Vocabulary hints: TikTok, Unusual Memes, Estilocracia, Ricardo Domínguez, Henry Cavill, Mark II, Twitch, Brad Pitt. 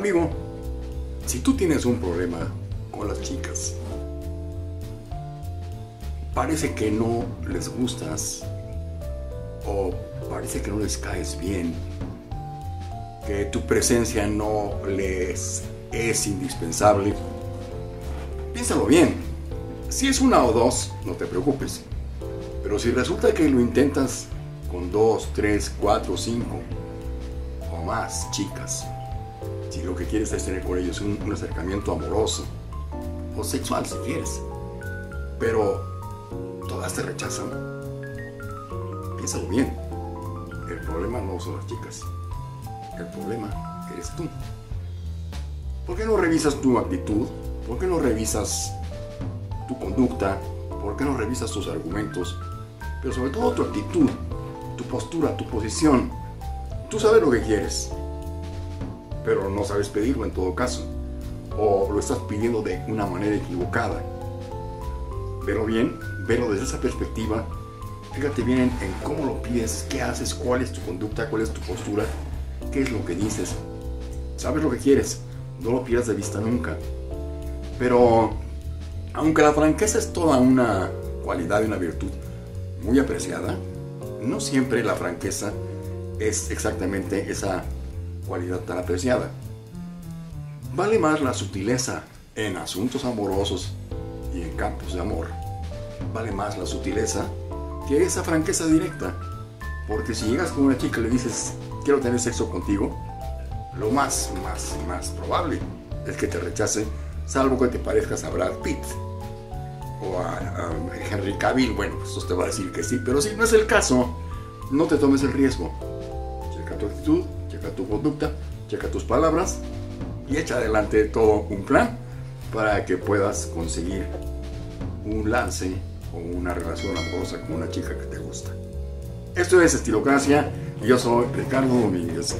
Amigo, si tú tienes un problema con las chicas, parece que no les gustas o parece que no les caes bien, que tu presencia no les es indispensable, piénsalo bien. Si es una o dos, no te preocupes. Pero si resulta que lo intentas con 2, 3, 4, 5 o más chicas, si lo que quieres es tener con ellos un acercamiento amoroso o sexual si quieres, pero todas te rechazan, piénsalo bien. El problema no son las chicas, el problema eres tú. ¿Por qué no revisas tu actitud? ¿Por qué no revisas tu conducta? ¿Por qué no revisas tus argumentos? Pero sobre todo tu actitud, tu postura, tu posición. Tú sabes lo que quieres, pero no sabes pedirlo en todo caso, o lo estás pidiendo de una manera equivocada. Pero bien, velo desde esa perspectiva. Fíjate bien en cómo lo pides, qué haces, cuál es tu conducta, cuál es tu postura, qué es lo que dices. Sabes lo que quieres, no lo pierdas de vista nunca. Pero aunque la franqueza es toda una cualidad y una virtud muy apreciada, no siempre la franqueza es exactamente esa cualidad tan apreciada. Vale más la sutileza en asuntos amorosos y en campos de amor. Vale más la sutileza que esa franqueza directa, porque si llegas con una chica y le dices quiero tener sexo contigo, lo más probable es que te rechace, salvo que te parezcas a Brad Pitt o a Henry Cavill. Bueno, pues eso te va a decir que sí, pero si no es el caso, no te tomes el riesgo. Checa tu actitud, checa tu conducta, checa tus palabras y echa adelante todo un plan para que puedas conseguir un lance o una relación amorosa con una chica que te gusta. Esto es Estilocracia y yo soy Ricardo Domínguez.